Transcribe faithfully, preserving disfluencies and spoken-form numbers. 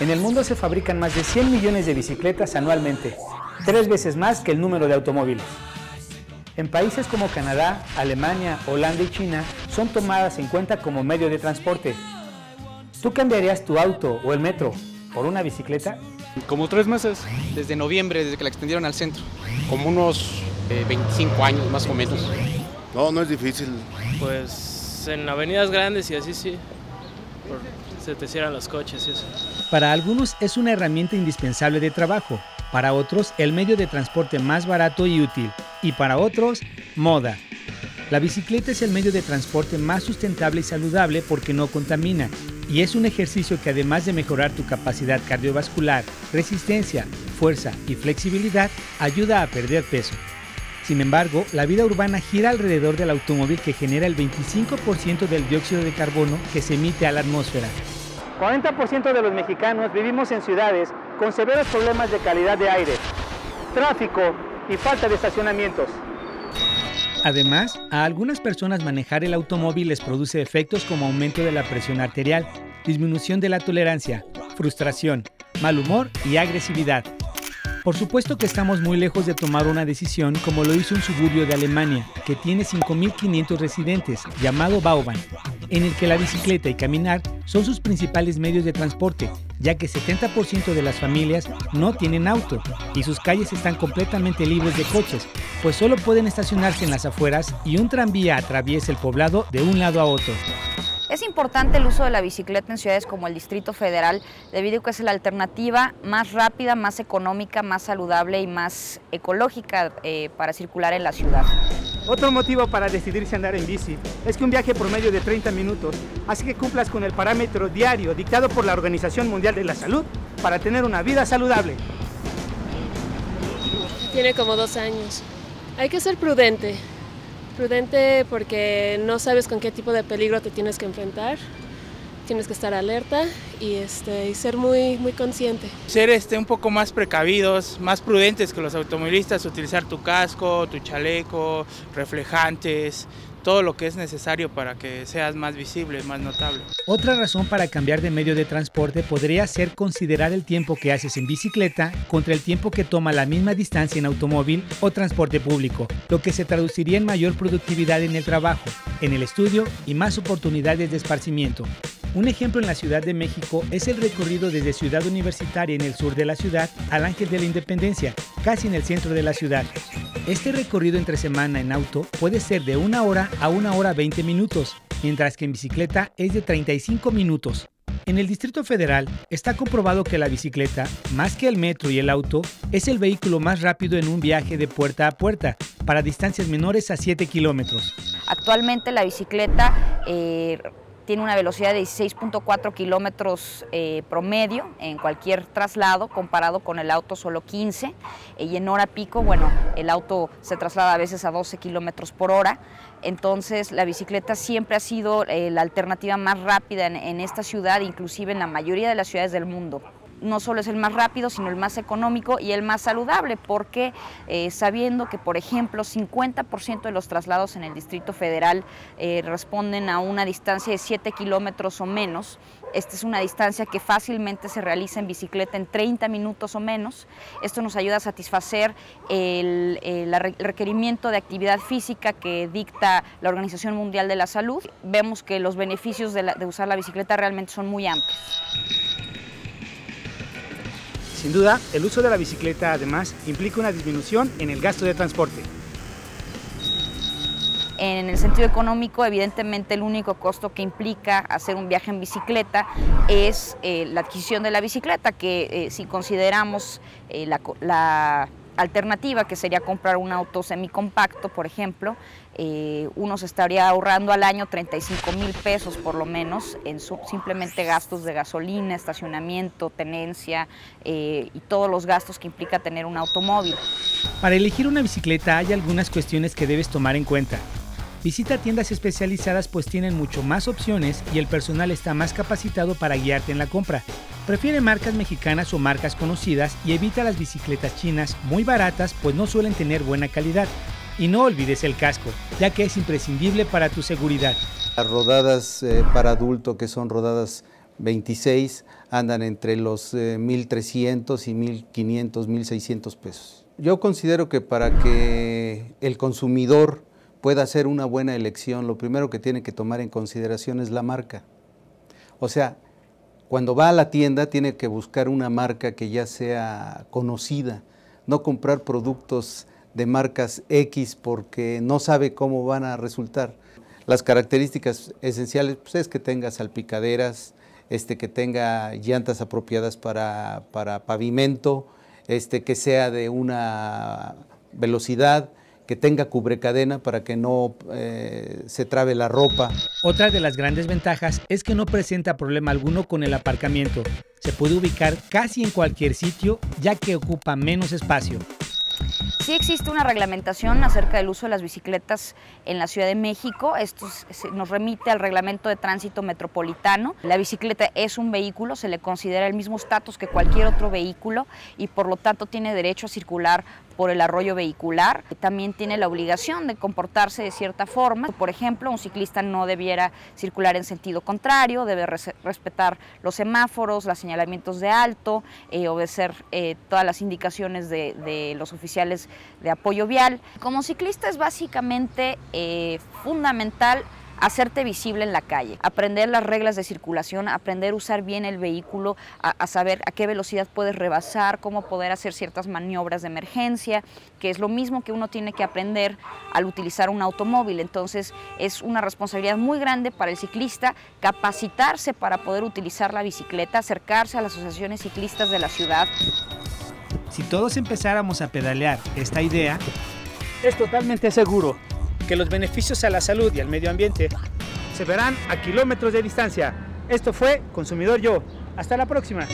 En el mundo se fabrican más de cien millones de bicicletas anualmente, tres veces más que el número de automóviles. En países como Canadá, Alemania, Holanda y China son tomadas en cuenta como medio de transporte. ¿Tú cambiarías tu auto o el metro por una bicicleta? Como tres meses, desde noviembre, desde que la extendieron al centro. Como unos eh, veinticinco años más o menos. No, no es difícil. Pues en avenidas grandes y así sí. Por... se te cierran los coches y eso. Para algunos es una herramienta indispensable de trabajo, para otros el medio de transporte más barato y útil, y para otros, moda. La bicicleta es el medio de transporte más sustentable y saludable porque no contamina, y es un ejercicio que además de mejorar tu capacidad cardiovascular, resistencia, fuerza y flexibilidad, ayuda a perder peso. Sin embargo, la vida urbana gira alrededor del automóvil que genera el veinticinco por ciento del dióxido de carbono que se emite a la atmósfera. cuarenta por ciento de los mexicanos vivimos en ciudades con severos problemas de calidad de aire, tráfico y falta de estacionamientos. Además, a algunas personas manejar el automóvil les produce efectos como aumento de la presión arterial, disminución de la tolerancia, frustración, mal humor y agresividad. Por supuesto que estamos muy lejos de tomar una decisión como lo hizo un suburbio de Alemania, que tiene cinco mil quinientos residentes, llamado Bauban, en el que la bicicleta y caminar son sus principales medios de transporte, ya que setenta por ciento de las familias no tienen auto y sus calles están completamente libres de coches, pues solo pueden estacionarse en las afueras y un tranvía atraviesa el poblado de un lado a otro. Es importante el uso de la bicicleta en ciudades como el Distrito Federal, debido a que es la alternativa más rápida, más económica, más saludable y más ecológica eh, para circular en la ciudad. Otro motivo para decidirse andar en bici es que un viaje promedio de treinta minutos hace que cumplas con el parámetro diario dictado por la Organización Mundial de la Salud para tener una vida saludable. Tiene como dos años. Hay que ser prudente. Prudente porque no sabes con qué tipo de peligro te tienes que enfrentar, tienes que estar alerta y, este, y ser muy, muy consciente. Ser este, un poco más precavidos, más prudentes que los automovilistas, utilizar tu casco, tu chaleco, reflejantes, todo lo que es necesario para que seas más visible, más notable. Otra razón para cambiar de medio de transporte podría ser considerar el tiempo que haces en bicicleta contra el tiempo que toma la misma distancia en automóvil o transporte público, lo que se traduciría en mayor productividad en el trabajo, en el estudio y más oportunidades de esparcimiento. Un ejemplo en la Ciudad de México es el recorrido desde Ciudad Universitaria en el sur de la ciudad al Ángel de la Independencia, casi en el centro de la ciudad. Este recorrido entre semana en auto puede ser de una hora a una hora veinte minutos, mientras que en bicicleta es de treinta y cinco minutos. En el Distrito Federal está comprobado que la bicicleta, más que el metro y el auto, es el vehículo más rápido en un viaje de puerta a puerta, para distancias menores a siete kilómetros. Actualmente la bicicleta Eh... tiene una velocidad de dieciséis punto cuatro kilómetros eh, promedio en cualquier traslado, comparado con el auto solo quince, eh, y en hora pico, bueno, el auto se traslada a veces a doce kilómetros por hora. Entonces la bicicleta siempre ha sido eh, la alternativa más rápida en, en esta ciudad, inclusive en la mayoría de las ciudades del mundo. No solo es el más rápido, sino el más económico y el más saludable, porque eh, sabiendo que, por ejemplo, cincuenta por ciento de los traslados en el Distrito Federal eh, responden a una distancia de siete kilómetros o menos, esta es una distancia que fácilmente se realiza en bicicleta en treinta minutos o menos. Esto nos ayuda a satisfacer el, el requerimiento de actividad física que dicta la Organización Mundial de la Salud. Vemos que los beneficios de, la, de usar la bicicleta realmente son muy amplios. Sin duda, el uso de la bicicleta además implica una disminución en el gasto de transporte. En el sentido económico, evidentemente el único costo que implica hacer un viaje en bicicleta es eh, la adquisición de la bicicleta, que eh, si consideramos eh, la, la alternativa, que sería comprar un auto semicompacto, por ejemplo, eh, uno se estaría ahorrando al año treinta y cinco mil pesos por lo menos en su, simplemente gastos de gasolina, estacionamiento, tenencia eh, y todos los gastos que implica tener un automóvil. Para elegir una bicicleta hay algunas cuestiones que debes tomar en cuenta. Visita tiendas especializadas, pues tienen mucho más opciones y el personal está más capacitado para guiarte en la compra. Prefiere marcas mexicanas o marcas conocidas y evita las bicicletas chinas muy baratas, pues no suelen tener buena calidad. Y no olvides el casco, ya que es imprescindible para tu seguridad. Las rodadas eh, para adulto, que son rodadas veintiséis, andan entre los eh, mil trescientos y mil quinientos, mil seiscientos pesos. Yo considero que para que el consumidor pueda hacer una buena elección, lo primero que tiene que tomar en consideración es la marca. O sea, cuando va a la tienda tiene que buscar una marca que ya sea conocida, no comprar productos de marcas X porque no sabe cómo van a resultar. Las características esenciales pues, es que tenga salpicaderas, este, que tenga llantas apropiadas para, para pavimento, este, que sea de una velocidad, que tenga cubrecadena para que no eh, se trabe la ropa. Otra de las grandes ventajas es que no presenta problema alguno con el aparcamiento. Se puede ubicar casi en cualquier sitio ya que ocupa menos espacio. Sí existe una reglamentación acerca del uso de las bicicletas en la Ciudad de México. Esto nos remite al Reglamento de Tránsito Metropolitano. La bicicleta es un vehículo, se le considera el mismo estatus que cualquier otro vehículo y por lo tanto tiene derecho a circular por el arroyo vehicular. También tiene la obligación de comportarse de cierta forma. Por ejemplo, un ciclista no debiera circular en sentido contrario, debe res- respetar los semáforos, los señalamientos de alto, eh, obedecer eh, todas las indicaciones de, de los oficiales de apoyo vial. Como ciclista es básicamente eh, fundamental hacerte visible en la calle, aprender las reglas de circulación, aprender a usar bien el vehículo, a, a saber a qué velocidad puedes rebasar, cómo poder hacer ciertas maniobras de emergencia, que es lo mismo que uno tiene que aprender al utilizar un automóvil. Entonces es una responsabilidad muy grande para el ciclista capacitarse para poder utilizar la bicicleta, acercarse a las asociaciones ciclistas de la ciudad. Si todos empezáramos a pedalear esta idea, es totalmente seguro que los beneficios a la salud y al medio ambiente se verán a kilómetros de distancia. Esto fue Consumidor Yo. Hasta la próxima.